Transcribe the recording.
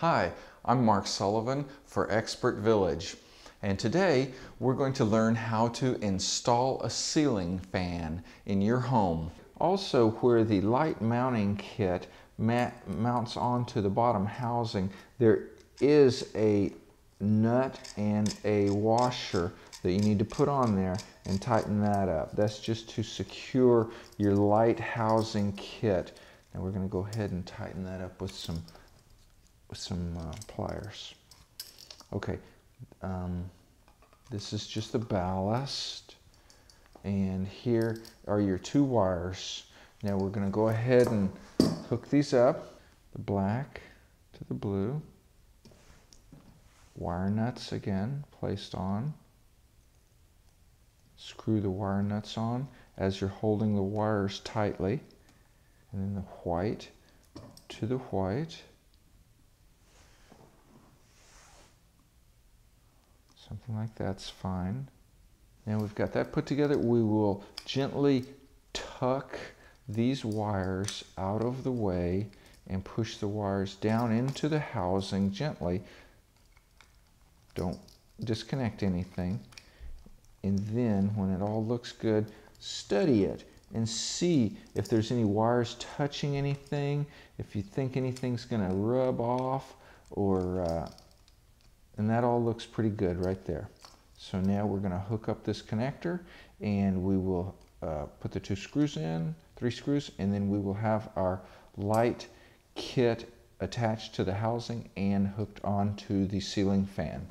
Hi, I'm Mark Sullivan for Expert Village, and today we're going to learn how to install a ceiling fan in your home. Also, where the light mounting kit mounts onto the bottom housing, there is a nut and a washer that you need to put on there and tighten that up. That's just to secure your light housing kit. Now we're going to go ahead and tighten that up with some pliers. Okay, this is just the ballast, and here are your two wires. Now we're going to go ahead and hook these up, the black to the blue. Wire nuts again placed on. Screw the wire nuts on as you're holding the wires tightly, and then the white to the white. Something like that's fine. Now we've got that put together. We will gently tuck these wires out of the way and push the wires down into the housing gently. Don't disconnect anything. And then when it all looks good, study it and see if there's any wires touching anything, if you think anything's going to rub off, or and that all looks pretty good right there. So now we're going to hook up this connector, and we will put the three screws, and then we will have our light kit attached to the housing and hooked onto the ceiling fan.